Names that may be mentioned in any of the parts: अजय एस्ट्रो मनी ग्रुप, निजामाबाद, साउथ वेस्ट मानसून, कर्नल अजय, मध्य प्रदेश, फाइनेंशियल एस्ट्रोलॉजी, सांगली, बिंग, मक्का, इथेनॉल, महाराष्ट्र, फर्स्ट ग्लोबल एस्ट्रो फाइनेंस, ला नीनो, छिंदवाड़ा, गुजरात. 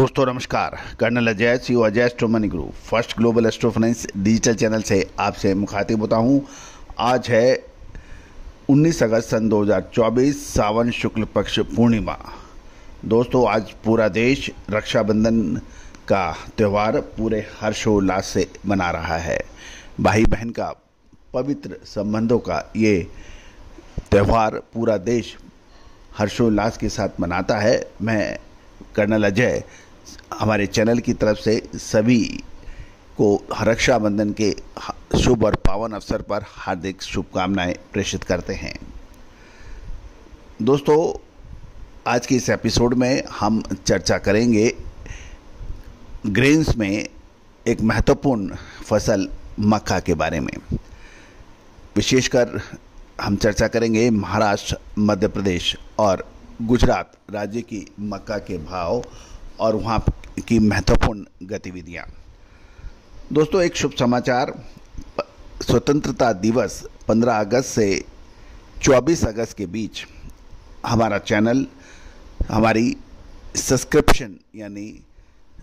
दोस्तों नमस्कार। कर्नल अजय, CEO अजय एस्ट्रो मनी ग्रुप, फर्स्ट ग्लोबल एस्ट्रो फाइनेंस digital channel से आपसे मुखातिब होता हूँ। आज है 19 अगस्त सन 2024, सावन शुक्ल पक्ष पूर्णिमा। दोस्तों आज पूरा देश रक्षाबंधन का त्यौहार पूरे हर्षोल्लास से मना रहा है। भाई बहन का, पवित्र संबंधों का ये त्यौहार पूरा देश हर्षोल्लास के साथ मनाता है। मैं कर्नल अजय हमारे चैनल की तरफ से सभी को रक्षाबंधन के शुभ और पावन अवसर पर हार्दिक शुभकामनाएं प्रेषित करते हैं। दोस्तों आज के इस एपिसोड में हम चर्चा करेंगे ग्रेन्स में एक महत्वपूर्ण फसल मक्का के बारे में। विशेषकर हम चर्चा करेंगे महाराष्ट्र, मध्य प्रदेश और गुजरात राज्य की मक्का के भाव और वहाँ की महत्वपूर्ण गतिविधियाँ। दोस्तों एक शुभ समाचार, स्वतंत्रता दिवस 15 अगस्त से 24 अगस्त के बीच हमारा चैनल हमारी सब्सक्रिप्शन यानी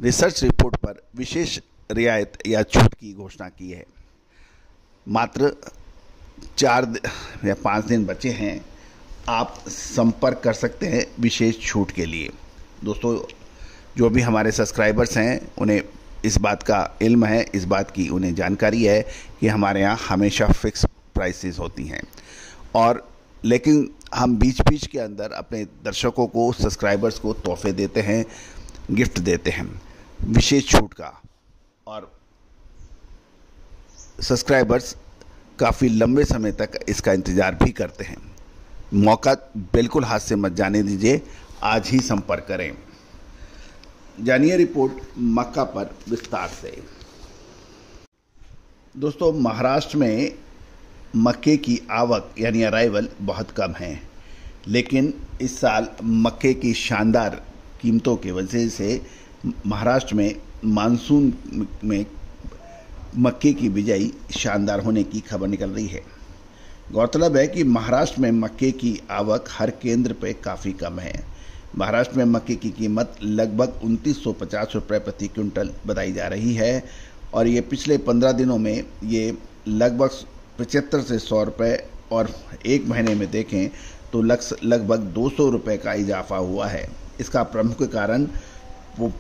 रिसर्च रिपोर्ट पर विशेष रियायत या छूट की घोषणा की है। मात्र 4 या 5 दिन बचे हैं, आप संपर्क कर सकते हैं विशेष छूट के लिए। दोस्तों जो भी हमारे सब्सक्राइबर्स हैं उन्हें इस बात का इल्म है, इस बात की उन्हें जानकारी है कि हमारे यहाँ हमेशा फिक्स प्राइसेस होती हैं, और लेकिन हम बीच के अंदर अपने दर्शकों को, सब्सक्राइबर्स को तोहफे देते हैं, गिफ्ट देते हैं विशेष छूट का। और सब्सक्राइबर्स काफ़ी लंबे समय तक इसका इंतज़ार भी करते हैं। मौका बिल्कुल हाथ से मत जाने दीजिए, आज ही संपर्क करें। जानिए रिपोर्ट मक्का पर विस्तार से। दोस्तों महाराष्ट्र में मक्के की आवक यानी अराइवल बहुत कम है, लेकिन इस साल मक्के की शानदार कीमतों की वजह से महाराष्ट्र में मानसून में मक्के की बिजाई शानदार होने की खबर निकल रही है। गौरतलब है कि महाराष्ट्र में मक्के की आवक हर केंद्र पे काफ़ी कम है। महाराष्ट्र में मक्के की कीमत लगभग 2950 रुपये प्रति क्विंटल बताई जा रही है, और ये पिछले 15 दिनों में ये लगभग 75 से 100 रुपये, और एक महीने में देखें तो लगभग 200 रुपये का इजाफा हुआ है। इसका प्रमुख कारण वो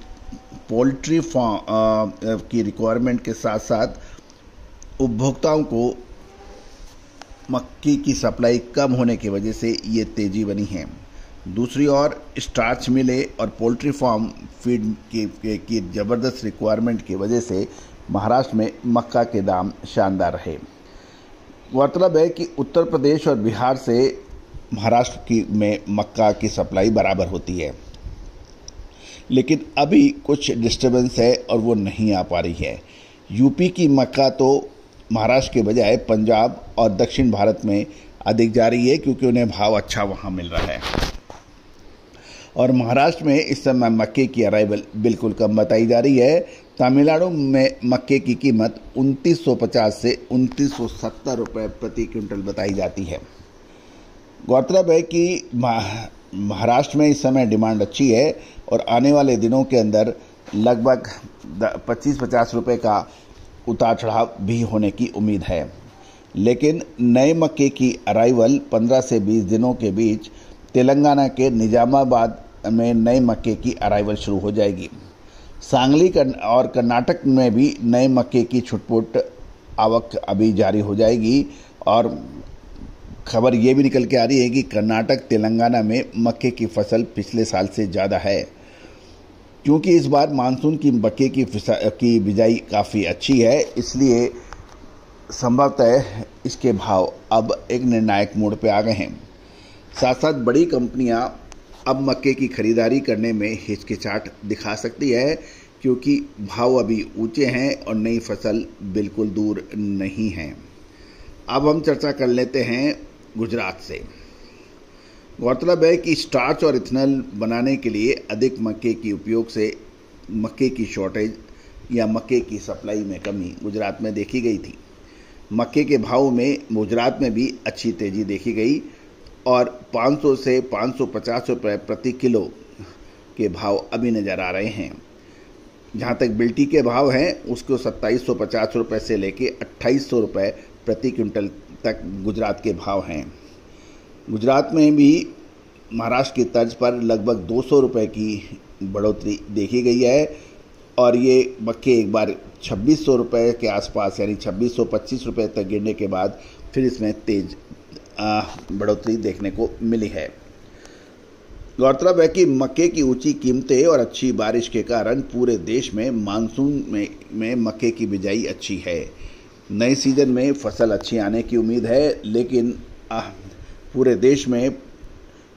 पोल्ट्री फार्म की रिक्वायरमेंट के साथ साथ उपभोक्ताओं को मक्के की सप्लाई कम होने की वजह से ये तेज़ी बनी है। दूसरी ओर स्टार्च मिले और पोल्ट्री फार्म फीड की ज़बरदस्त रिक्वायरमेंट की वजह से महाराष्ट्र में मक्का के दाम शानदार रहे। गौरतलब है कि उत्तर प्रदेश और बिहार से महाराष्ट्र में मक्का की सप्लाई बराबर होती है, लेकिन अभी कुछ डिस्टर्बेंस है और वो नहीं आ पा रही है। यूपी की मक्का तो महाराष्ट्र के बजाय पंजाब और दक्षिण भारत में अधिक जा रही है, क्योंकि उन्हें भाव अच्छा वहाँ मिल रहा है। और महाराष्ट्र में इस समय मक्के की अराइवल बिल्कुल कम बताई जा रही है। तमिलनाडु में मक्के की कीमत 2950 से 2970 रुपये प्रति क्विंटल बताई जाती है। गौरतलब है कि महाराष्ट्र में इस समय डिमांड अच्छी है, और आने वाले दिनों के अंदर लगभग 25-50 रुपये का उतार चढ़ाव भी होने की उम्मीद है। लेकिन नए मक्के की अराइवल 15 से 20 दिनों के बीच तेलंगाना के निजामाबाद में नए मक्के की अराइवल शुरू हो जाएगी। सांगली और कर्नाटक में भी नए मक्के की छुटपुट आवक अभी जारी हो जाएगी। और खबर ये भी निकल के आ रही है कि कर्नाटक, तेलंगाना में मक्के की फसल पिछले साल से ज़्यादा है, क्योंकि इस बार मानसून की मक्के की बिजाई काफ़ी अच्छी है। इसलिए संभवतः इसके भाव अब एक निर्णायक मोड़ पे आ गए हैं। साथ साथ बड़ी कंपनियां अब मक्के की खरीदारी करने में हिचकिचाहट दिखा सकती है, क्योंकि भाव अभी ऊंचे हैं और नई फसल बिल्कुल दूर नहीं है। अब हम चर्चा कर लेते हैं गुजरात से। गौरतलब है कि स्टार्च और इथेनॉल बनाने के लिए अधिक मक्के की उपयोग से मक्के की शॉर्टेज या मक्के की सप्लाई में कमी गुजरात में देखी गई थी। मक्के के भाव में गुजरात में भी अच्छी तेज़ी देखी गई, और 500 से 550 रुपये प्रति किलो के भाव अभी नज़र आ रहे हैं। जहाँ तक बिल्टी के भाव हैं उसको 2750 रुपये से लेके 2800 रुपये प्रति क्विंटल तक गुजरात के भाव हैं। गुजरात में भी महाराष्ट्र की तर्ज पर लगभग 200 रुपये की बढ़ोतरी देखी गई है और ये मक्के एक बार 2600 रुपये के आसपास यानी 2625 रुपये तक गिरने के बाद फिर इसमें तेज बढ़ोतरी देखने को मिली है। गौरतलब है कि मक्के की ऊंची कीमतें और अच्छी बारिश के कारण पूरे देश में मानसून में मक्के की बिजाई अच्छी है। नए सीजन में फसल अच्छी आने की उम्मीद है, लेकिन पूरे देश में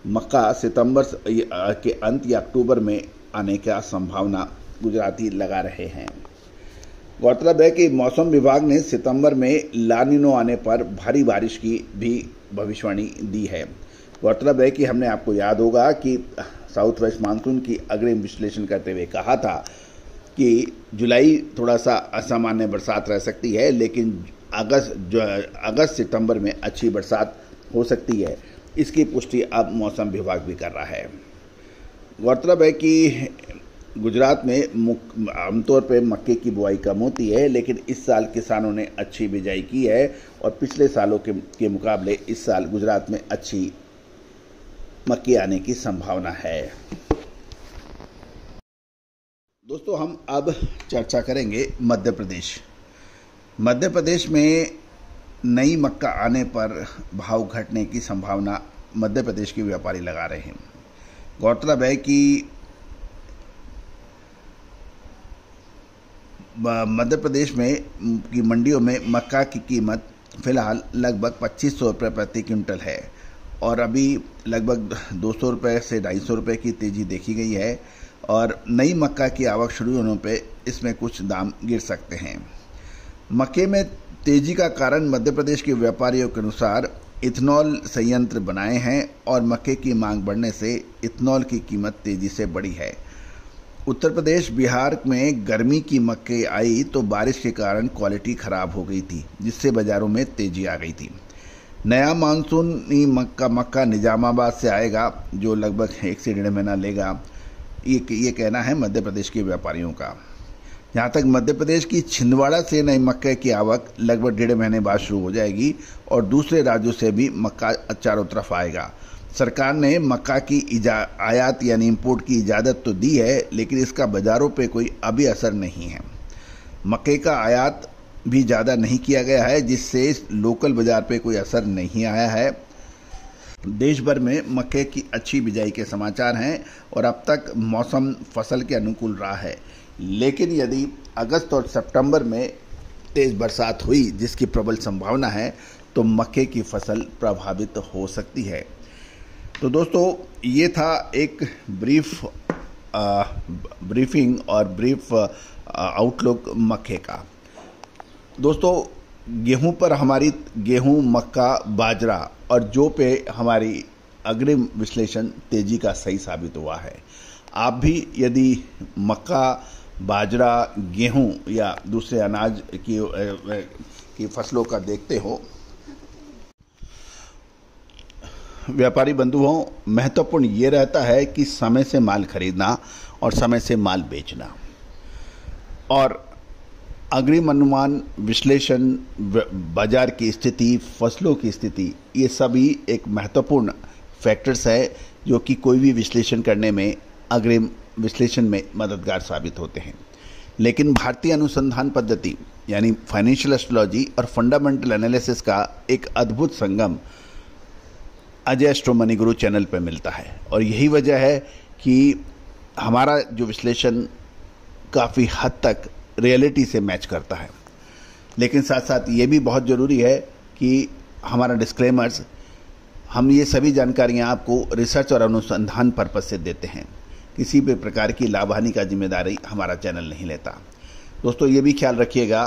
मक्का सितंबर के अंत या अक्टूबर में आने का संभावना गुजराती लगा रहे हैं। गौरतलब है कि मौसम विभाग ने सितंबर में ला नीनो आने पर भारी बारिश की भी भविष्यवाणी दी है। गौरतलब है कि हमने आपको याद होगा कि साउथ वेस्ट मानसून की अग्रिम विश्लेषण करते हुए कहा था कि जुलाई थोड़ा सा असामान्य बरसात रह सकती है, लेकिन अगस्त सितंबर में अच्छी बरसात हो सकती है। इसकी पुष्टि अब मौसम विभाग भी कर रहा है। गौरतलब है कि गुजरात में आमतौर पर मक्के की बुआई कम होती है, लेकिन इस साल किसानों ने अच्छी बिजाई की है और पिछले सालों के मुकाबले इस साल गुजरात में अच्छी मक्के आने की संभावना है। दोस्तों, हम अब चर्चा करेंगे मध्य प्रदेश। मध्य प्रदेश में नई मक्का आने पर भाव घटने की संभावना मध्य प्रदेश के व्यापारी लगा रहे हैं। गौरतलब है कि मध्य प्रदेश में की मंडियों में मक्का की कीमत फिलहाल लगभग 2500 रुपये प्रति क्विंटल है और अभी लगभग 200 रुपये से 250 रुपये की तेज़ी देखी गई है और नई मक्का की आवक शुरू होने पे इसमें कुछ दाम गिर सकते हैं। मक्के में तेज़ी का कारण मध्य प्रदेश के व्यापारियों के अनुसार इथेनॉल संयंत्र बनाए हैं और मक्के की मांग बढ़ने से इथेनॉल की कीमत तेज़ी से बढ़ी है। उत्तर प्रदेश बिहार में गर्मी की मक्के आई तो बारिश के कारण क्वालिटी ख़राब हो गई थी, जिससे बाज़ारों में तेज़ी आ गई थी। नया मानसूनी मक्का निजामाबाद से आएगा जो लगभग 1 से 1.5 महीना लेगा, ये कहना है मध्य प्रदेश के व्यापारियों का। यहाँ तक मध्य प्रदेश की छिंदवाड़ा से नई मक्के की आवक लगभग 1.5 महीने बाद शुरू हो जाएगी और दूसरे राज्यों से भी मक्का चारों तरफ आएगा। सरकार ने मक्का की आयात यानी इंपोर्ट की इजाज़त तो दी है, लेकिन इसका बाज़ारों पे कोई अभी असर नहीं है। मक्के का आयात भी ज़्यादा नहीं किया गया है, जिससे लोकल बाज़ार पे कोई असर नहीं आया है। देश भर में मक्के की अच्छी बिजाई के समाचार हैं और अब तक मौसम फसल के अनुकूल रहा है, लेकिन यदि अगस्त और सितंबर में तेज़ बरसात हुई, जिसकी प्रबल संभावना है, तो मक्के की फसल प्रभावित हो सकती है। तो दोस्तों, ये था एक ब्रीफिंग और ब्रीफ आउटलुक मक्के का। दोस्तों, गेहूं पर हमारी गेहूं, मक्का, बाजरा और जौ पे हमारी अग्रिम विश्लेषण तेज़ी का सही साबित हुआ है। आप भी यदि मक्का, बाजरा, गेहूं या दूसरे अनाज की फसलों का देखते हो, व्यापारी बंधुओं, महत्वपूर्ण ये रहता है कि समय से माल खरीदना और समय से माल बेचना और अग्रिम अनुमान विश्लेषण, बाजार की स्थिति, फसलों की स्थिति, ये सभी एक महत्वपूर्ण फैक्टर्स है जो कि कोई भी विश्लेषण करने में, अग्रिम विश्लेषण में मददगार साबित होते हैं। लेकिन भारतीय अनुसंधान पद्धति यानी फाइनेंशियल एस्ट्रोलॉजी और फंडामेंटल एनालिसिस का एक अद्भुत संगम अजय एस्ट्रो मनी ग्रुप channel पर मिलता है और यही वजह है कि हमारा जो विश्लेषण काफ़ी हद तक रियलिटी से मैच करता है। लेकिन साथ साथ ये भी बहुत ज़रूरी है कि हमारा डिस्क्लेमर्स, हम ये सभी जानकारियाँ आपको रिसर्च और अनुसंधान पर्पस से देते हैं। किसी भी प्रकार की लाभ हानि का जिम्मेदारी हमारा चैनल नहीं लेता। दोस्तों, ये भी ख्याल रखिएगा,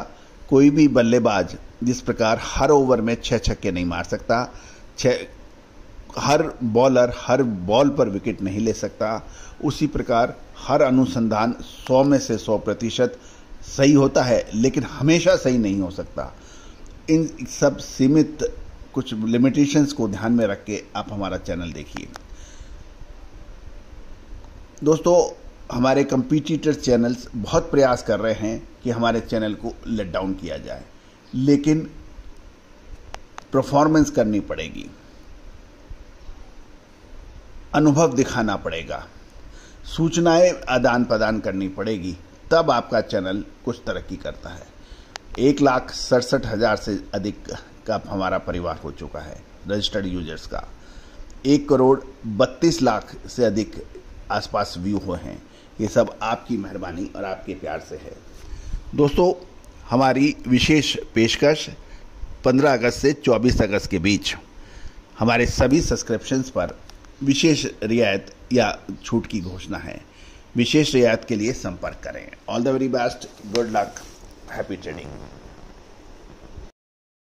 कोई भी बल्लेबाज जिस प्रकार हर ओवर में 6 छक्के नहीं मार सकता, हर बॉलर हर बॉल पर विकेट नहीं ले सकता, उसी प्रकार हर अनुसंधान 100% में से 100% सही होता है, लेकिन हमेशा सही नहीं हो सकता। इन सब सीमित कुछ लिमिटेशंस को ध्यान में रख के आप हमारा चैनल देखिए। दोस्तों, हमारे कंपटीटर चैनल्स बहुत प्रयास कर रहे हैं कि हमारे चैनल को लेट डाउन किया जाए, लेकिन परफॉर्मेंस करनी पड़ेगी, अनुभव दिखाना पड़ेगा, सूचनाएं आदान प्रदान करनी पड़ेगी, तब आपका चैनल कुछ तरक्की करता है। 1,67,000 से अधिक का हमारा परिवार हो चुका है रजिस्टर्ड यूजर्स का, 1,32,00,000 से अधिक आसपास व्यू हुए हैं। ये सब आपकी मेहरबानी और आपके प्यार से है। दोस्तों, हमारी विशेष पेशकश 15 अगस्त से 24 अगस्त के बीच हमारे सभी सब्सक्रिप्शंस पर विशेष रियायत या छूट की घोषणा है। विशेष रियायत के लिए संपर्क करें। All the very best, good luck, happy trading.